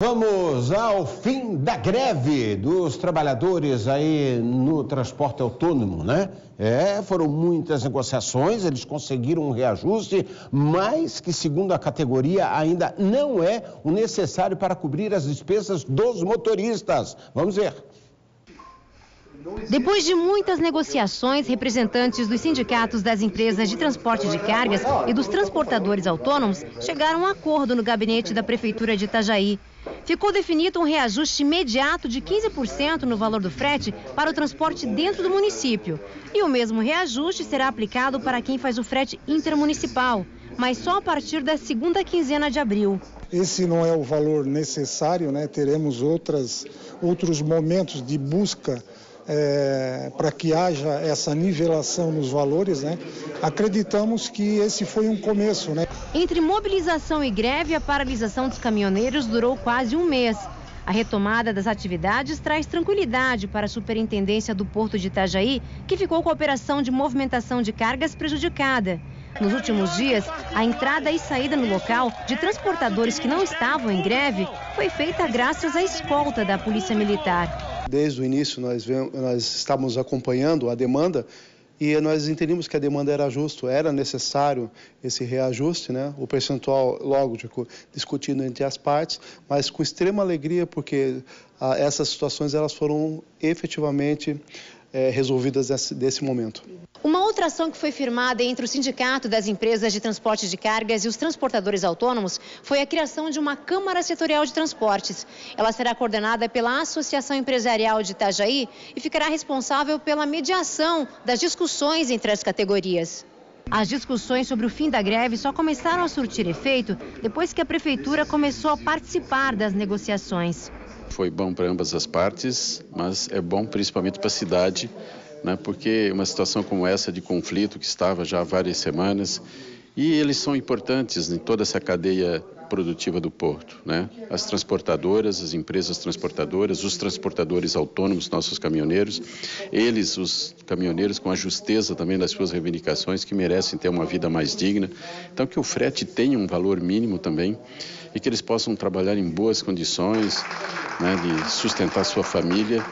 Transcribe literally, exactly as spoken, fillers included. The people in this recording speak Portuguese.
Vamos ao fim da greve dos trabalhadores aí no transporte autônomo, né? É, foram muitas negociações, eles conseguiram um reajuste, mas que, segundo a categoria, ainda não é o necessário para cobrir as despesas dos motoristas. Vamos ver. Depois de muitas negociações, representantes dos sindicatos das empresas de transporte de cargas e dos transportadores autônomos chegaram a um acordo no gabinete da Prefeitura de Itajaí. Ficou definido um reajuste imediato de quinze por cento no valor do frete para o transporte dentro do município. E o mesmo reajuste será aplicado para quem faz o frete intermunicipal, mas só a partir da segunda quinzena de abril. Esse não é o valor necessário, né? Teremos outras, outros momentos de busca É, para que haja essa nivelação nos valores, né? Acreditamos que esse foi um começo, né? Entre mobilização e greve, a paralisação dos caminhoneiros durou quase um mês. A retomada das atividades traz tranquilidade para a Superintendência do Porto de Itajaí, que ficou com a operação de movimentação de cargas prejudicada. Nos últimos dias, a entrada e saída no local de transportadores que não estavam em greve foi feita graças à escolta da Polícia Militar. Desde o início nós, nós estávamos acompanhando a demanda e nós entendíamos que a demanda era justa, era necessário esse reajuste, né? O percentual, lógico, discutindo entre as partes, mas com extrema alegria porque a, essas situações elas foram efetivamente é, resolvidas desse, desse momento. Uma outra ação que foi firmada entre o Sindicato das Empresas de Transporte de Cargas e os transportadores autônomos foi a criação de uma Câmara Setorial de Transportes. Ela será coordenada pela Associação Empresarial de Itajaí e ficará responsável pela mediação das discussões entre as categorias. As discussões sobre o fim da greve só começaram a surtir efeito depois que a Prefeitura começou a participar das negociações. Foi bom para ambas as partes, mas é bom principalmente para a cidade, porque uma situação como essa de conflito que estava já há várias semanas e eles são importantes em toda essa cadeia produtiva do porto, né? As transportadoras, as empresas transportadoras, os transportadores autônomos, nossos caminhoneiros, eles, os caminhoneiros, com a justeza também das suas reivindicações, que merecem ter uma vida mais digna. Então, que o frete tenha um valor mínimo também e que eles possam trabalhar em boas condições, né, de sustentar sua família.